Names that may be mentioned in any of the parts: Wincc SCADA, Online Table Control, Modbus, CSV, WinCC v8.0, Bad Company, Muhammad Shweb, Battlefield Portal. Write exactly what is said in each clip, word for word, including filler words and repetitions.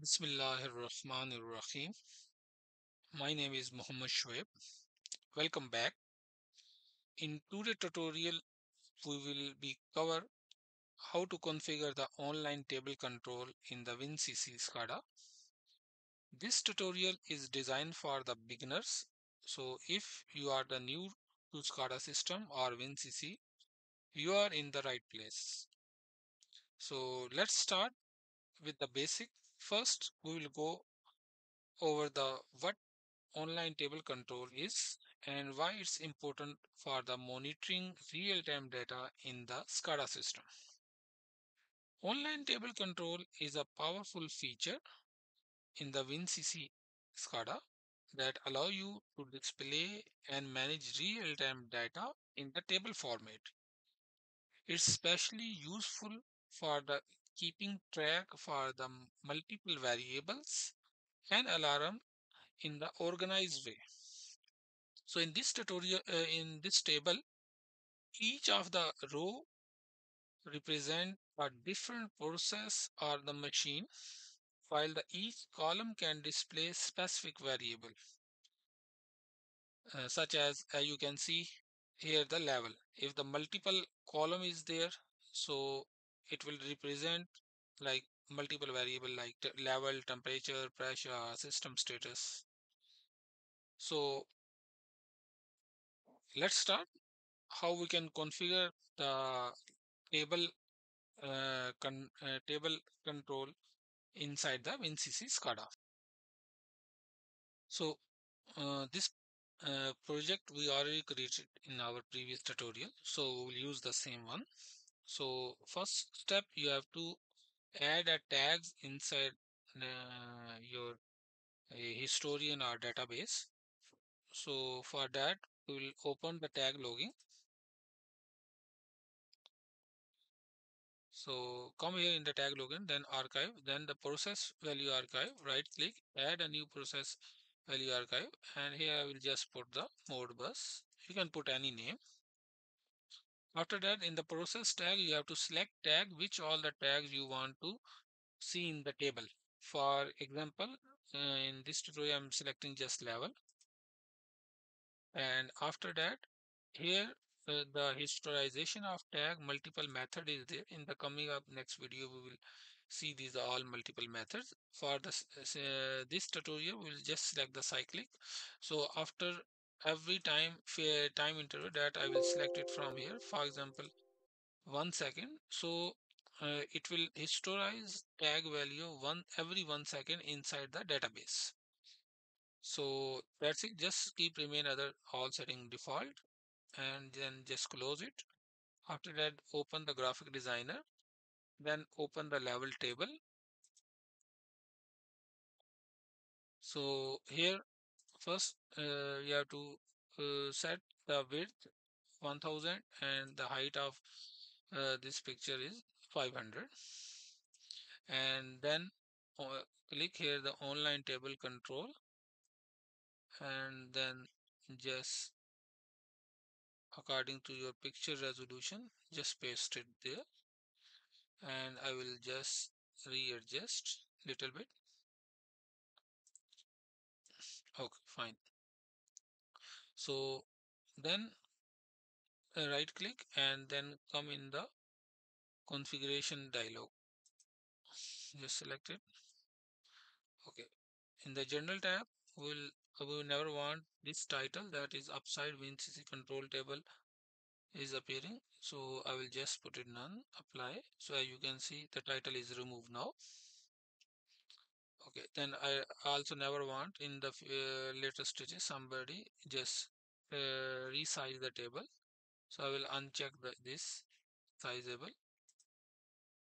Bismillahirrahmanirrahim. My name is Muhammad Shweb. Welcome back. In today's tutorial, we will be cover how to configure the online table control in the WinCC SCADA. This tutorial is designed for the beginners. So if you are the new to SCADA system or WinCC, you are in the right place. So let's start with the basic. First, we will go over the what online table control is and why it's important for the monitoring real-time data in the SCADA system. Online table control is a powerful feature in the WinCC SCADA that allow you to display and manage real-time data in the table format. It's especially useful for the keeping track for the multiple variables and alarm in the organized way. So in this tutorial, uh, in this table, each of the row represent a different process or the machine, while the each column can display specific variable, uh, such as uh, you can see here the level. If the multiple column is there, so it will represent like multiple variable like level, temperature, pressure, system status. So let's start how we can configure the table uh, con uh, table control inside the WinCC SCADA. So uh, this uh, project we already created in our previous tutorial, so we'll use the same one. So first step, you have to add a tags inside uh, your uh, historian or database. So for that, we will open the tag logging. So come here in the tag login, then archive, then the process value archive, right click, add a new process value archive. And here I will just put the Modbus. You can put any name. After that, in the process tag, you have to select tag which all the tags you want to see in the table. For example, uh, in this tutorial, I'm selecting just level. And after that, here uh, the historization of tag multiple method is there. In the coming up next video, we will see these are all multiple methods. For this, uh, this tutorial, we'll just select the cyclic. So after every time fair time interval that I will select it from here, for example one second, so uh, it will historize tag value one every one second inside the database. So that's it, just keep remain other all setting default and then just close it. After that, open the graphic designer, then open the level table. So here first, uh, you have to uh, set the width one thousand and the height of uh, this picture is five hundred. And then uh, click here the online table control. And then just according to your picture resolution, just paste it there. And I will just readjust a little bit. Okay, fine. So then uh, right click and then come in the configuration dialog. Just select it. Okay. In the general tab, we'll, we never want this title that is upside WinCC control table is appearing. So I will just put it none, apply. So you can see the title is removed now. Okay, then I also never want in the uh, later stages somebody just uh, resize the table. So I will uncheck the, this sizeable.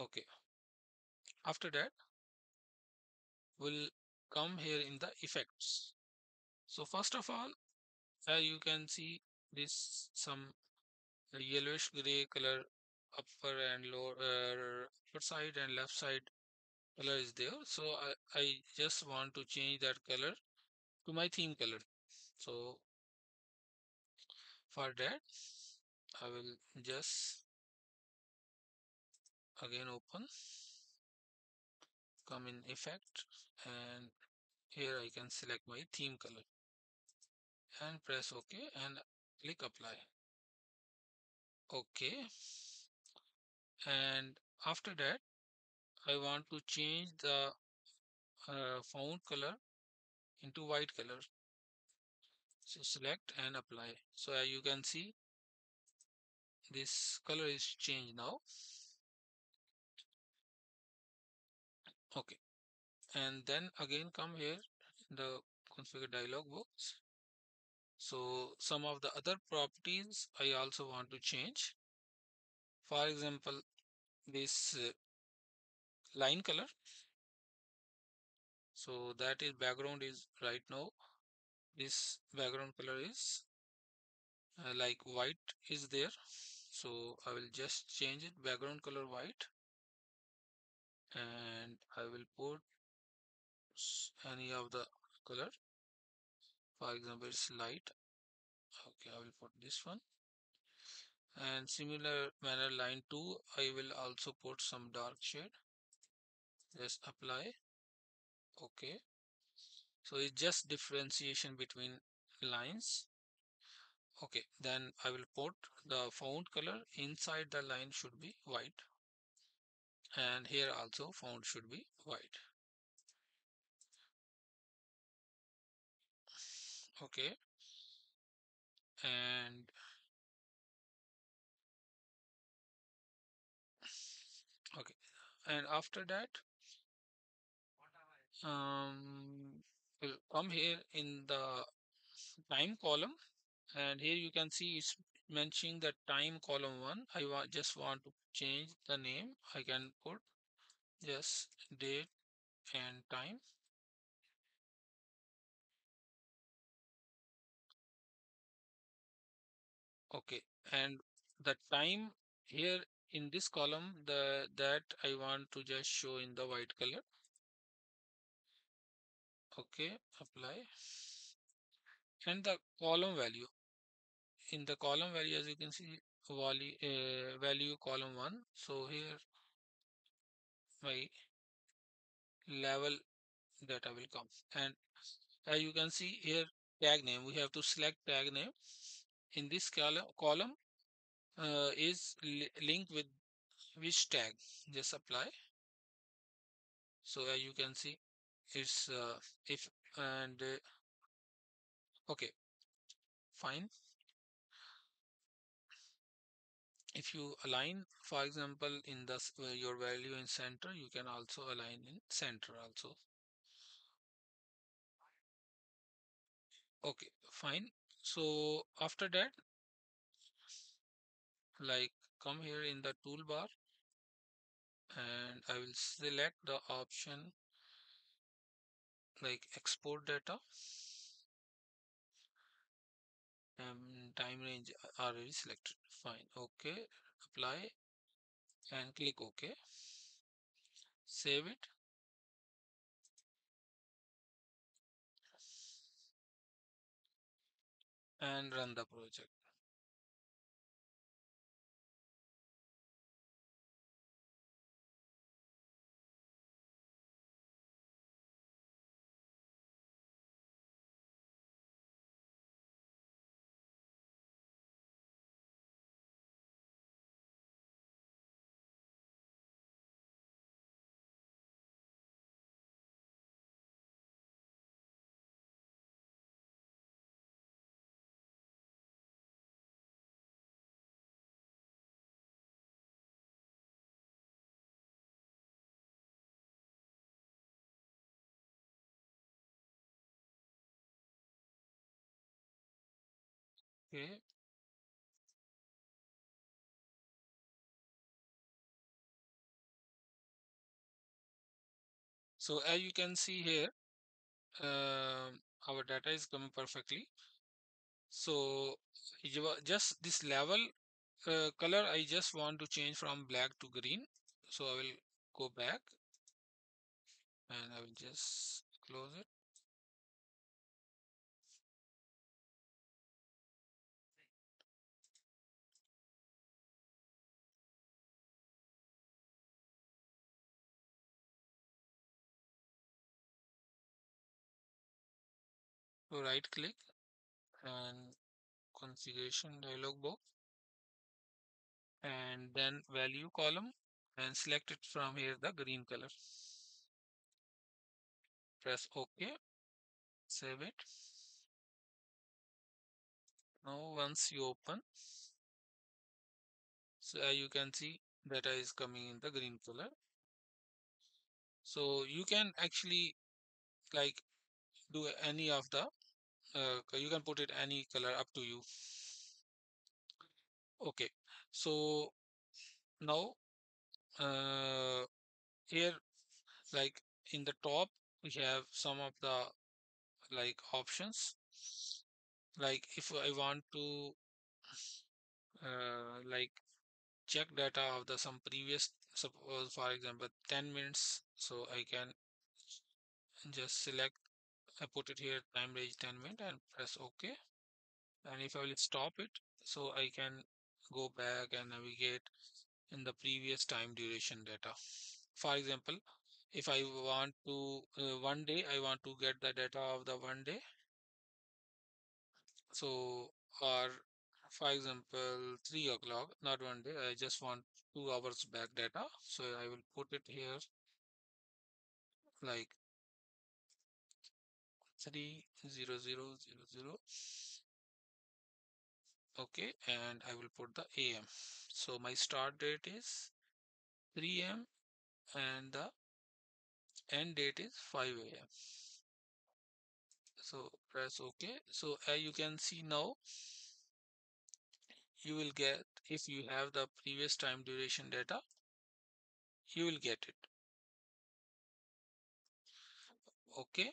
Okay. After that, we'll come here in the effects. So first of all, uh, you can see this some yellowish gray color upper and lower uh, upper side and left side color is there. So I, I just want to change that color to my theme color. So for that, I will just again open come in effect, and here I can select my theme color and press OK and click apply. OK, and after that I want to change the uh, font color into white color, so select and apply. So as you can see, this color is changed now. Okay, and then again come here in the configure dialog box. So some of the other properties I also want to change. For example, this uh, line color. So that is background is right now. This background color is uh, like white is there. So I will just change it background color white. And I will put any of the color. For example, it's light. Okay, I will put this one. And similar manner line two, I will also put some dark shade. Just apply. Okay. So it's just differentiation between lines. Okay, then I will put the font color inside the line should be white. And here also font should be white. Okay, and okay, and after that um we'll come here in the time column, and here you can see it's mentioning the time column one. I want just want to change the name. I can put just date and time. Okay, and the time here in this column, the that I want to just show in the white color. Okay, apply. And the column value. In the column value, as you can see, value, uh, value column one. So here my level that I will come. And as you can see here, tag name, we have to select tag name. In this column, column uh, is li linked with which tag. Just apply. So as you can see, it's uh, if and uh, okay, fine. If you align, for example, in the uh, your value in center, you can also align in center also. Okay, fine. So after that, like come here in the toolbar, and I will select the option like export data, and time range already selected. Fine. Okay, apply and click OK. Save it. And run the project. Okay. So as you can see here, uh, our data is coming perfectly. So just this level uh, color, I just want to change from black to green. So I will go back and I will just close it. So right click and configuration dialog box, and then value column, and select it from here, the green color. Press OK, save it. Now once you open, so uh, you can see data is coming in the green color. So you can actually like do any of the uh, you can put it any color, up to you. Okay, so now uh, here like in the top we have some of the like options, like if I want to uh, like check data of the some previous, suppose for example ten minutes, so I can just select, I put it here time range ten minutes and press OK. And if I will stop it, so I can go back and navigate in the previous time duration data. For example, if I want to uh, one day I want to get the data of the one day, so or for example three o'clock, not one day, I just want two hours back data, so I will put it here like three zero zero zero zero. Okay, and I will put the A M, so my start date is three A M and the end date is five A M So press OK. So as you can see now, you will get, if you have the previous time duration data, you will get it. Okay,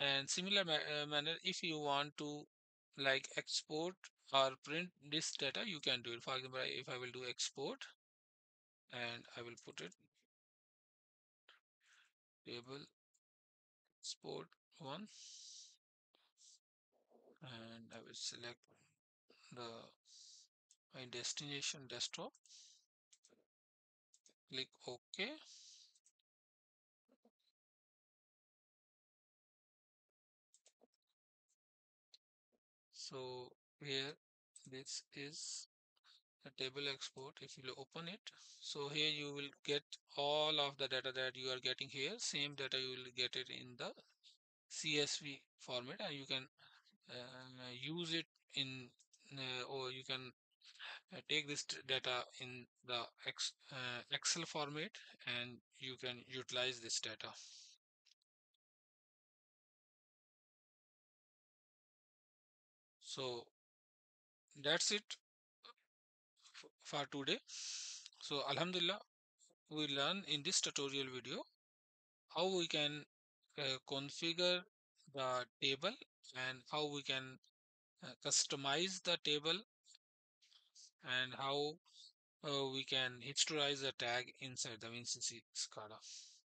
and similar ma uh, manner, if you want to like export or print this data, you can do it. For example, if I will do export, and I will put it table export one, and I will select the my destination desktop, click OK. So here this is the table export. If you open it, so here you will get all of the data that you are getting here. Same data you will get it in the C S V format, and you can uh, use it in uh, or you can uh, take this data in the ex, uh, Excel format, and you can utilize this data. So that's it for today. So Alhamdulillah, we learn in this tutorial video how we can uh, configure the table and how we can uh, customize the table, and how uh, we can historize the tag inside the WinCC SCADA.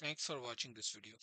Thanks for watching this video.